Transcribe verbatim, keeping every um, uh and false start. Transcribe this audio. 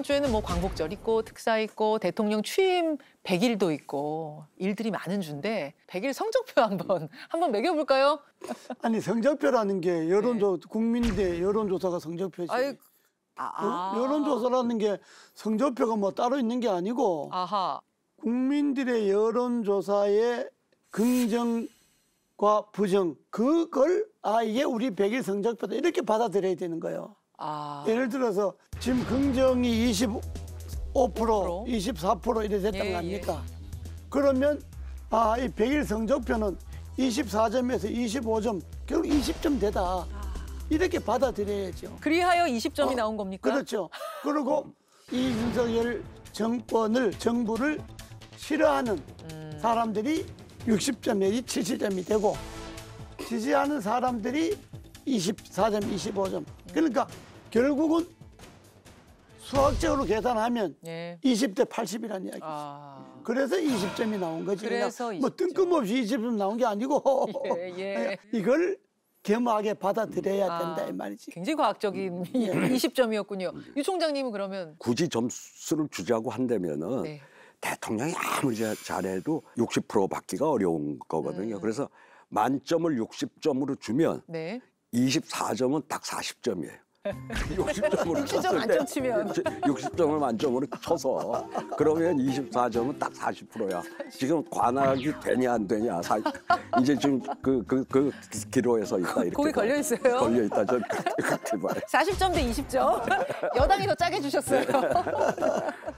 이번 주에는 뭐 광복절 있고 특사 있고 대통령 취임 백일도 있고 일들이 많은 주인데 백일 성적표 한번 한번 매겨볼까요? 아니 성적표라는 게 여론조 네. 국민대 여론조사가 성적표지. 아이, 아, 아. 여론조사라는 게 성적표가 뭐 따로 있는 게 아니고 아하. 국민들의 여론조사의 긍정과 부정 그걸 아 이게 우리 백일 성적표다 이렇게 받아들여야 되는 거예요. 아... 예를 들어서 지금 긍정이 이십오 퍼센트, 오 퍼센트? 이십사 퍼센트 이래 됐단 예, 거 아닙니까? 예. 그러면 아, 이 백일 성적표는 이십사 점에서 이십오 점, 결국 이십 점 되다. 아... 이렇게 받아들여야죠. 그리하여 이십 점이 어, 나온 겁니까? 그렇죠. 그리고 이 윤석열 정권을, 정부를 싫어하는 음... 사람들이 육십 점 내지 칠십 점이 되고 지지하는 사람들이 이십사 점, 이십오 점. 그러니까 결국은 수학적으로 계산하면 예. 이십 대 팔십이라는 이야기죠. 아... 그래서 이십 점이 나온 거지. 그래서 이십 점. 뭐 뜬금없이 이십 점 나온 게 아니고 예, 예. 이걸 겸허하게 받아들여야 아, 된다 이 말이지. 굉장히 과학적인 예. 이십 점이었군요. 유 총장님은 그러면 굳이 점수를 주자고 한다면은 네. 대통령이 아무리 잘해도 육십 퍼센트 받기가 어려운 거거든요. 음. 그래서 만점을 육십 점으로 주면 네. 이십사 점은 딱 사십 점이에요. 육십 점으로 육십 점 만점 치면 육십 점을 만점으로 쳐서 그러면 이십사 점은 딱 사십 퍼센트야. 지금 관악이 되냐 안 되냐 사, 이제 지금 그 그 그 기로에서 있다 이렇게. 거기 걸려 있어요. 걸려 있다. 저 그렇게 봐요. 사십 점 대 이십 점. 여당이 더 짜게 주셨어요.